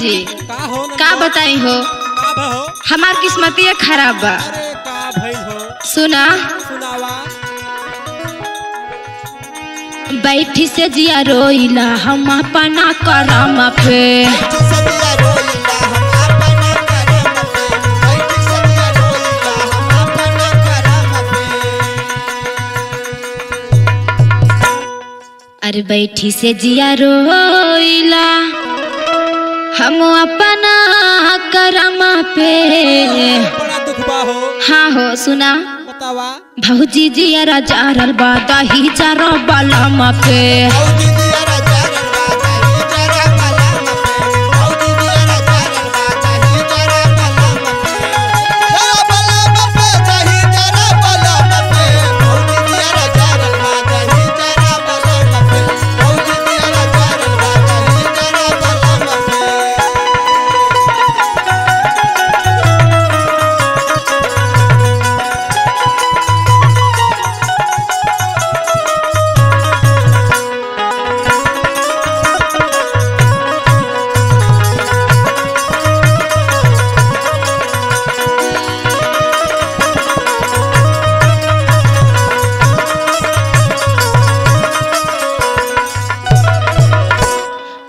जी का बताई हो, हमार किस्मतिया खराब बा। सुना बैठी से जिया रोइला हम अपना करम पे, अरे बैठी से जिया रोइला हम अपना करम पे। हाँ हो सुना भौजी जिया राजा रलबा दही चारो बलम पे,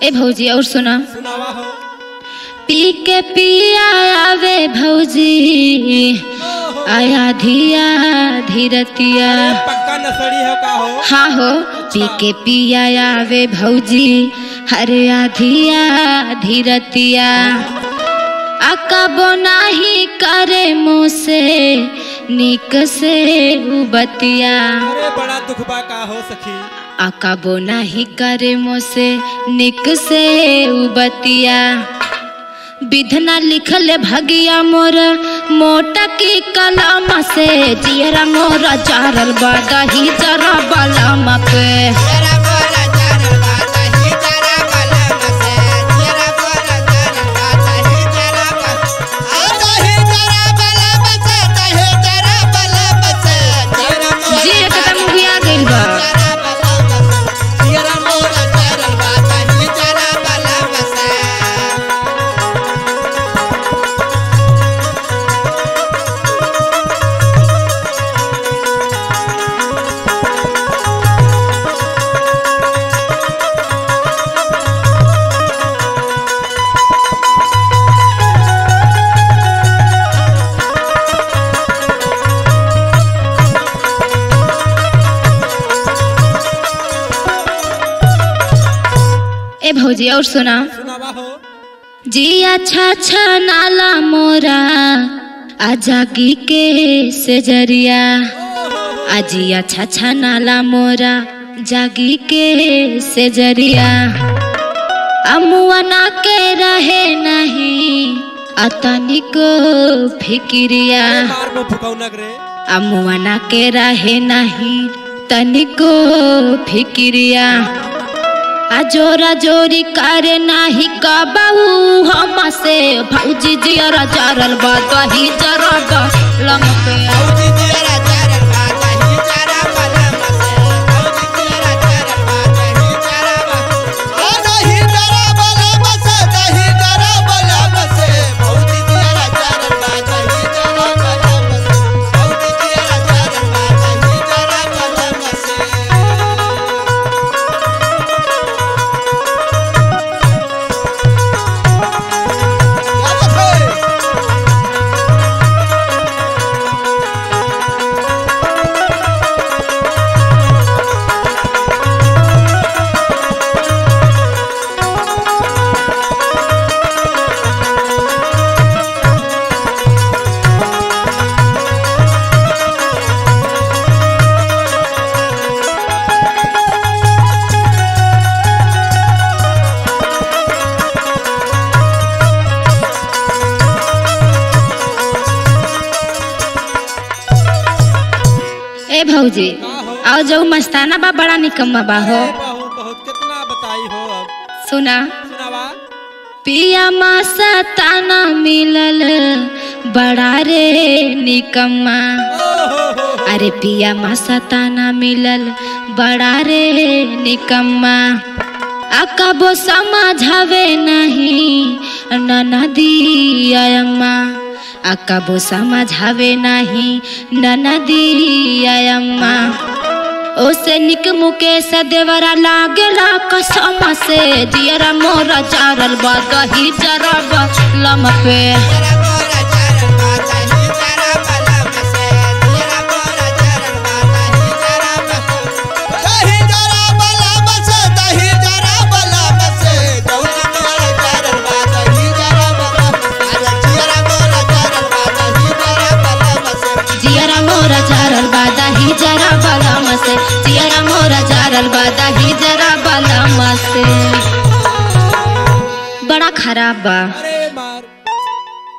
ए भौजी और सुना पी के पिया आवे भौजी आया धिया धीरतिया। हाँ हो पी के पिया आवे भौजी हरे आधिया धीरतिया, अकबो नाही करे मुँह से निक से बतिया। बड़ा दुख बा का हो सखी, अकबो नाही करे मोसे निक से बतिया। विधना लिखल भगिया मोर मोटा की कलम से, जियरा मोर चारल बा दही जरा बलम पे। भौजी और सुना जिया छाछा नाला मोरा आजागी के सेजरिया, आजिया छाछा नाला मोरा जागी के सेजरिया। अमुआना के रहे नहीं अतनी को फिक्रिया, अमुआना के रहे नहीं तनिको फिक्रिया। अजोरा जोरी करे नाही कबहू हमसे, भौजी जिया राजा रलबा दही जरा बलम पे। भौजी और जो मस्ताना बा बड़ा निकम्मा बा हो, कितना बताई हो। अब सुना पिया मासा ताना मिलल बड़ा रे निकम्मा, अरे पिया मासा ताना मिलल बड़ा रे निकम्मा। आकाबो समझावे नहीं ननदी अम्मा, आकाबो समझावे नहीं ननदी अम्मा। ओसे निक मुकेश देवरा लागेला कसम से जियरा मोरा चारल बा दही चरब लम पे बड़ा खराब बा।